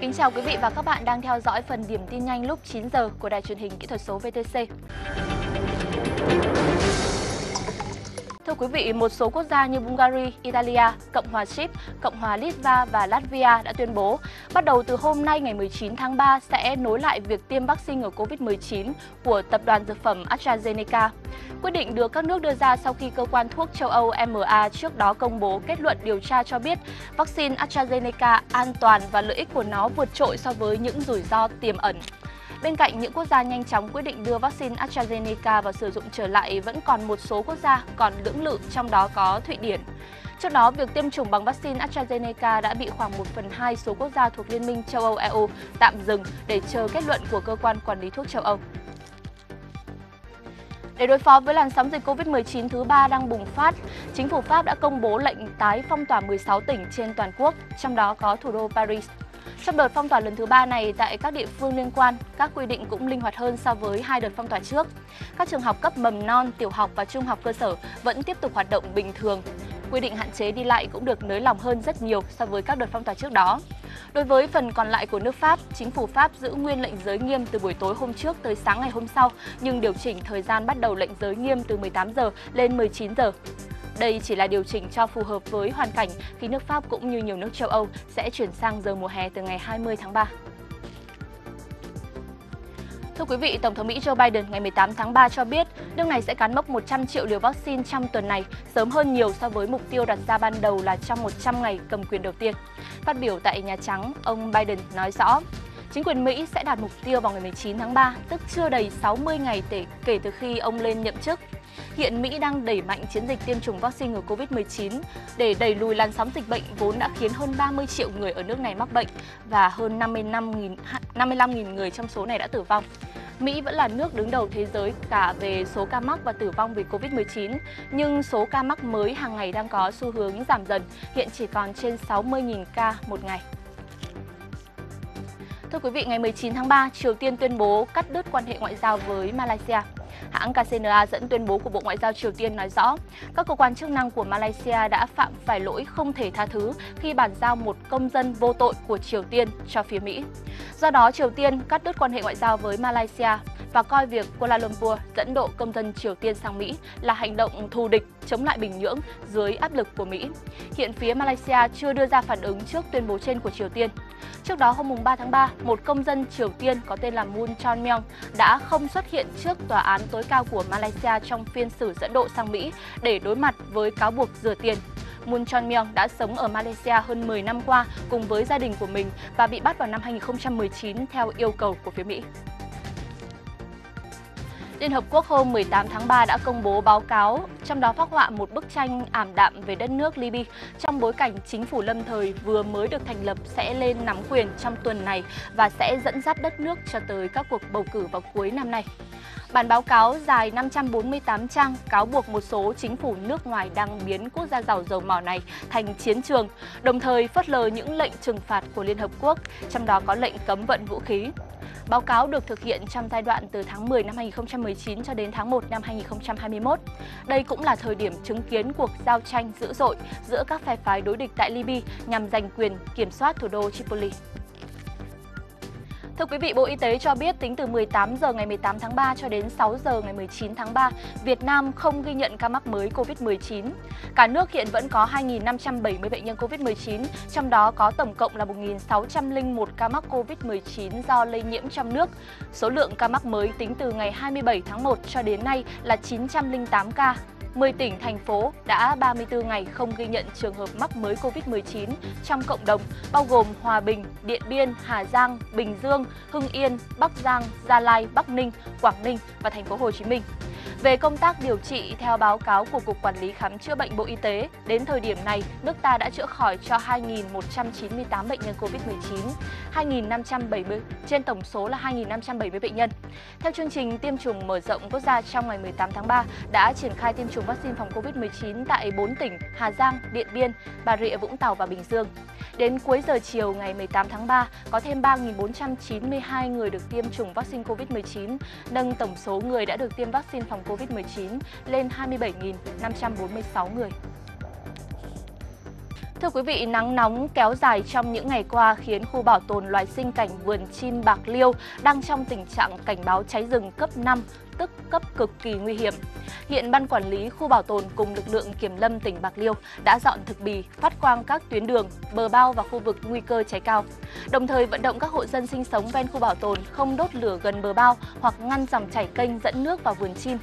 Kính chào quý vị và các bạn đang theo dõi phần điểm tin nhanh lúc 9 giờ của Đài Truyền hình Kỹ thuật số VTC. Thưa quý vị, một số quốc gia như Bulgaria, Italia, Cộng hòa Síp, Cộng hòa Litva và Latvia đã tuyên bố bắt đầu từ hôm nay ngày 19 tháng 3 sẽ nối lại việc tiêm vaccine ngừa COVID-19 của tập đoàn dược phẩm AstraZeneca. Quyết định được các nước đưa ra sau khi cơ quan thuốc châu Âu EMA trước đó công bố kết luận điều tra cho biết vaccine AstraZeneca an toàn và lợi ích của nó vượt trội so với những rủi ro tiềm ẩn. Bên cạnh những quốc gia nhanh chóng quyết định đưa vaccine AstraZeneca vào sử dụng trở lại, vẫn còn một số quốc gia còn lưỡng lự, trong đó có Thụy Điển. Trước đó, việc tiêm chủng bằng vaccine AstraZeneca đã bị khoảng 1/2 số quốc gia thuộc Liên minh châu Âu-EU tạm dừng để chờ kết luận của cơ quan quản lý thuốc châu Âu. Để đối phó với làn sóng dịch COVID-19 thứ 3 đang bùng phát, chính phủ Pháp đã công bố lệnh tái phong tỏa 16 tỉnh trên toàn quốc, trong đó có thủ đô Paris. Trong đợt phong tỏa lần thứ 3 này, tại các địa phương liên quan, các quy định cũng linh hoạt hơn so với 2 đợt phong tỏa trước. Các trường học cấp mầm non, tiểu học và trung học cơ sở vẫn tiếp tục hoạt động bình thường. Quy định hạn chế đi lại cũng được nới lỏng hơn rất nhiều so với các đợt phong tỏa trước đó. Đối với phần còn lại của nước Pháp, chính phủ Pháp giữ nguyên lệnh giới nghiêm từ buổi tối hôm trước tới sáng ngày hôm sau, nhưng điều chỉnh thời gian bắt đầu lệnh giới nghiêm từ 18 giờ lên 19 giờ. Đây chỉ là điều chỉnh cho phù hợp với hoàn cảnh khi nước Pháp cũng như nhiều nước châu Âu sẽ chuyển sang giờ mùa hè từ ngày 20 tháng 3. Thưa quý vị, Tổng thống Mỹ Joe Biden ngày 18 tháng 3 cho biết nước này sẽ cán mốc 100 triệu liều vaccine trong tuần này, sớm hơn nhiều so với mục tiêu đặt ra ban đầu là trong 100 ngày cầm quyền đầu tiên. Phát biểu tại Nhà Trắng, ông Biden nói rõ, chính quyền Mỹ sẽ đạt mục tiêu vào ngày 19 tháng 3, tức chưa đầy 60 ngày kể từ khi ông lên nhậm chức. Hiện Mỹ đang đẩy mạnh chiến dịch tiêm chủng vaccine ngừa COVID-19 để đẩy lùi làn sóng dịch bệnh vốn đã khiến hơn 30 triệu người ở nước này mắc bệnh và hơn 55.000 người trong số này đã tử vong. Mỹ vẫn là nước đứng đầu thế giới cả về số ca mắc và tử vong vì COVID-19, nhưng số ca mắc mới hàng ngày đang có xu hướng giảm dần, hiện chỉ còn trên 60.000 ca một ngày. Thưa quý vị, ngày 19 tháng 3, Triều Tiên tuyên bố cắt đứt quan hệ ngoại giao với Malaysia. Hãng KCNA dẫn tuyên bố của Bộ Ngoại giao Triều Tiên nói rõ, các cơ quan chức năng của Malaysia đã phạm phải lỗi không thể tha thứ khi bàn giao một công dân vô tội của Triều Tiên cho phía Mỹ. Do đó, Triều Tiên cắt đứt quan hệ ngoại giao với Malaysia và coi việc Kuala Lumpur dẫn độ công dân Triều Tiên sang Mỹ là hành động thù địch chống lại Bình Nhưỡng dưới áp lực của Mỹ. Hiện phía Malaysia chưa đưa ra phản ứng trước tuyên bố trên của Triều Tiên. Trước đó, hôm 3 tháng 3, một công dân Triều Tiên có tên là Moon Chon-myung đã không xuất hiện trước tòa án tối cao của Malaysia trong phiên xử dẫn độ sang Mỹ để đối mặt với cáo buộc rửa tiền. Moon Chon-myung đã sống ở Malaysia hơn 10 năm qua cùng với gia đình của mình và bị bắt vào năm 2019 theo yêu cầu của phía Mỹ. Liên Hợp Quốc hôm 18 tháng 3 đã công bố báo cáo, trong đó phác họa một bức tranh ảm đạm về đất nước Libya trong bối cảnh chính phủ lâm thời vừa mới được thành lập sẽ lên nắm quyền trong tuần này và sẽ dẫn dắt đất nước cho tới các cuộc bầu cử vào cuối năm nay. Bản báo cáo dài 548 trang cáo buộc một số chính phủ nước ngoài đang biến quốc gia giàu dầu mỏ này thành chiến trường, đồng thời phớt lờ những lệnh trừng phạt của Liên Hợp Quốc, trong đó có lệnh cấm vận vũ khí. Báo cáo được thực hiện trong giai đoạn từ tháng 10 năm 2019 cho đến tháng 1 năm 2021. Đây cũng là thời điểm chứng kiến cuộc giao tranh dữ dội giữa các phe phái đối địch tại Libya nhằm giành quyền kiểm soát thủ đô Tripoli. Thưa quý vị, Bộ Y tế cho biết tính từ 18 giờ ngày 18 tháng 3 cho đến 6 giờ ngày 19 tháng 3, Việt Nam không ghi nhận ca mắc mới COVID-19. Cả nước hiện vẫn có 2.570 bệnh nhân COVID-19, trong đó có tổng cộng là 1.601 ca mắc COVID-19 do lây nhiễm trong nước. Số lượng ca mắc mới tính từ ngày 27 tháng 1 cho đến nay là 908 ca. 10 tỉnh, thành phố đã 34 ngày không ghi nhận trường hợp mắc mới COVID-19 trong cộng đồng, bao gồm Hòa Bình, Điện Biên, Hà Giang, Bình Dương, Hưng Yên, Bắc Giang, Gia Lai, Bắc Ninh, Quảng Ninh và thành phố Hồ Chí Minh. Về công tác điều trị, theo báo cáo của Cục Quản lý Khám chữa bệnh Bộ Y tế, đến thời điểm này, nước ta đã chữa khỏi cho 2.198 bệnh nhân COVID-19, 2.570 trên tổng số là 2.570 bệnh nhân. Theo chương trình tiêm chủng mở rộng quốc gia trong ngày 18 tháng 3, đã triển khai tiêm chủng vaccine phòng COVID-19 tại 4 tỉnh Hà Giang, Điện Biên, Bà Rịa, Vũng Tàu và Bình Dương. Đến cuối giờ chiều ngày 18 tháng 3, có thêm 3.492 người được tiêm chủng vaccine COVID-19, nâng tổng số người đã được tiêm vaccine phòng COVID-19 lên 27.546 người. Thưa quý vị, nắng nóng kéo dài trong những ngày qua khiến khu bảo tồn loài sinh cảnh Vườn Chim Bạc Liêu đang trong tình trạng cảnh báo cháy rừng cấp 5, tức cấp cực kỳ nguy hiểm. Hiện Ban Quản lý Khu Bảo tồn cùng lực lượng Kiểm lâm tỉnh Bạc Liêu đã dọn thực bì, phát quang các tuyến đường, bờ bao và khu vực nguy cơ cháy cao. Đồng thời vận động các hộ dân sinh sống ven khu bảo tồn không đốt lửa gần bờ bao hoặc ngăn dòng chảy kênh dẫn nước vào vườn chim.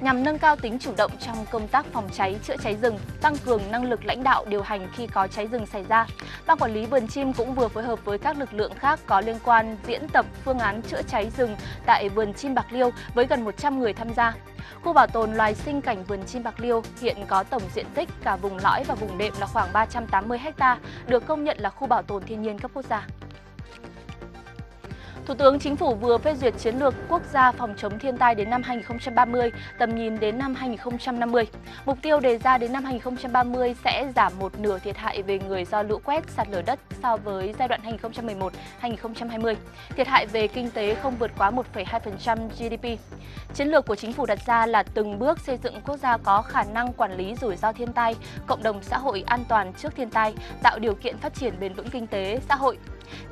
Nhằm nâng cao tính chủ động trong công tác phòng cháy, chữa cháy rừng, tăng cường năng lực lãnh đạo điều hành khi có cháy rừng xảy ra, Ban Quản lý Vườn Chim cũng vừa phối hợp với các lực lượng khác có liên quan diễn tập phương án chữa cháy rừng tại Vườn Chim Bạc Liêu với gần 100 người tham gia. Khu bảo tồn loài sinh cảnh Vườn Chim Bạc Liêu hiện có tổng diện tích cả vùng lõi và vùng đệm là khoảng 380 ha, được công nhận là khu bảo tồn thiên nhiên cấp quốc gia. Thủ tướng Chính phủ vừa phê duyệt chiến lược quốc gia phòng chống thiên tai đến năm 2030, tầm nhìn đến năm 2050. Mục tiêu đề ra đến năm 2030 sẽ giảm một nửa thiệt hại về người do lũ quét, sạt lở đất so với giai đoạn 2011-2020. Thiệt hại về kinh tế không vượt quá 1,2% GDP. Chiến lược của Chính phủ đặt ra là từng bước xây dựng quốc gia có khả năng quản lý rủi ro thiên tai, cộng đồng xã hội an toàn trước thiên tai, tạo điều kiện phát triển bền vững kinh tế, xã hội.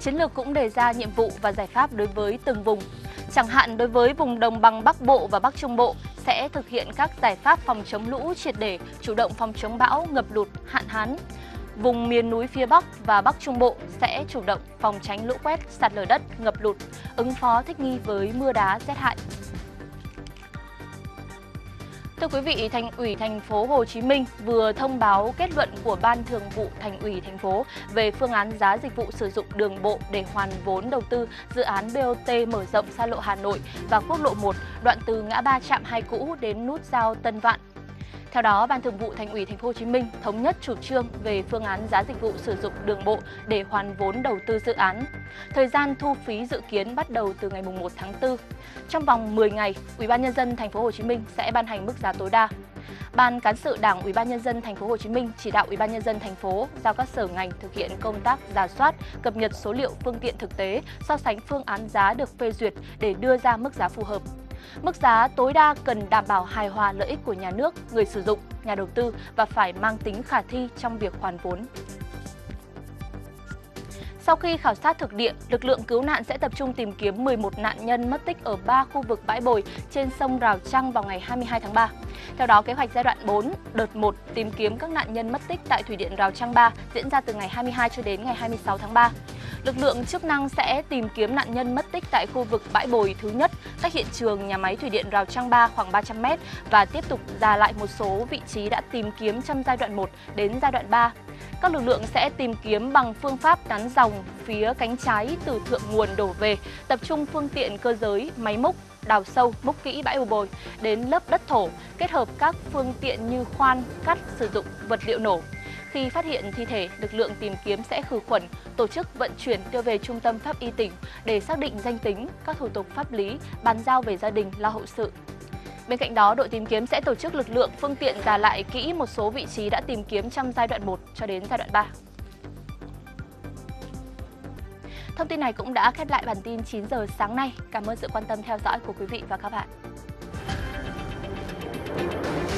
Chiến lược cũng đề ra nhiệm vụ và giải pháp đối với từng vùng. Chẳng hạn đối với vùng đồng bằng Bắc Bộ và Bắc Trung Bộ sẽ thực hiện các giải pháp phòng chống lũ triệt để, chủ động phòng chống bão, ngập lụt, hạn hán. Vùng miền núi phía Bắc và Bắc Trung Bộ sẽ chủ động phòng tránh lũ quét, sạt lở đất, ngập lụt, ứng phó thích nghi với mưa đá, rét hại. Thưa quý vị, Thành ủy thành phố Hồ Chí Minh vừa thông báo kết luận của Ban Thường vụ Thành ủy thành phố về phương án giá dịch vụ sử dụng đường bộ để hoàn vốn đầu tư dự án BOT mở rộng xa lộ Hà Nội và quốc lộ 1 đoạn từ ngã ba trạm 2 cũ đến nút giao Tân Vạn. Theo đó, Ban Thường vụ Thành ủy thành phố Hồ Chí Minh thống nhất chủ trương về phương án giá dịch vụ sử dụng đường bộ để hoàn vốn đầu tư dự án. Thời gian thu phí dự kiến bắt đầu từ ngày 1 tháng 4. Trong vòng 10 ngày, Ủy ban nhân dân thành phố Hồ Chí Minh sẽ ban hành mức giá tối đa. Ban cán sự Đảng Ủy ban nhân dân thành phố Hồ Chí Minh chỉ đạo Ủy ban nhân dân thành phố giao các sở ngành thực hiện công tác rà soát, cập nhật số liệu phương tiện thực tế, so sánh phương án giá được phê duyệt để đưa ra mức giá phù hợp. Mức giá tối đa cần đảm bảo hài hòa lợi ích của nhà nước, người sử dụng, nhà đầu tư và phải mang tính khả thi trong việc hoàn vốn. Sau khi khảo sát thực địa, lực lượng cứu nạn sẽ tập trung tìm kiếm 11 nạn nhân mất tích ở 3 khu vực bãi bồi trên sông Rào Trăng vào ngày 22 tháng 3. Theo đó, kế hoạch giai đoạn 4, đợt 1 tìm kiếm các nạn nhân mất tích tại Thủy điện Rào Trăng 3 diễn ra từ ngày 22 cho đến ngày 26 tháng 3. Lực lượng chức năng sẽ tìm kiếm nạn nhân mất tích tại khu vực bãi bồi thứ nhất, cách hiện trường nhà máy Thủy điện Rào Trăng 3 khoảng 300 m và tiếp tục rà lại một số vị trí đã tìm kiếm trong giai đoạn 1 đến giai đoạn 3. Các lực lượng sẽ tìm kiếm bằng phương pháp nắn dòng phía cánh trái từ thượng nguồn đổ về, tập trung phương tiện cơ giới, máy múc, đào sâu, múc kỹ bãi bồi đến lớp đất thổ, kết hợp các phương tiện như khoan, cắt, sử dụng vật liệu nổ. Khi phát hiện thi thể, lực lượng tìm kiếm sẽ khử khuẩn, tổ chức vận chuyển đưa về trung tâm pháp y tỉnh để xác định danh tính, các thủ tục pháp lý, bàn giao về gia đình lo hậu sự. Bên cạnh đó, đội tìm kiếm sẽ tổ chức lực lượng phương tiện rà lại kỹ một số vị trí đã tìm kiếm trong giai đoạn 1 cho đến giai đoạn 3. Thông tin này cũng đã khép lại bản tin 9 giờ sáng nay. Cảm ơn sự quan tâm theo dõi của quý vị và các bạn.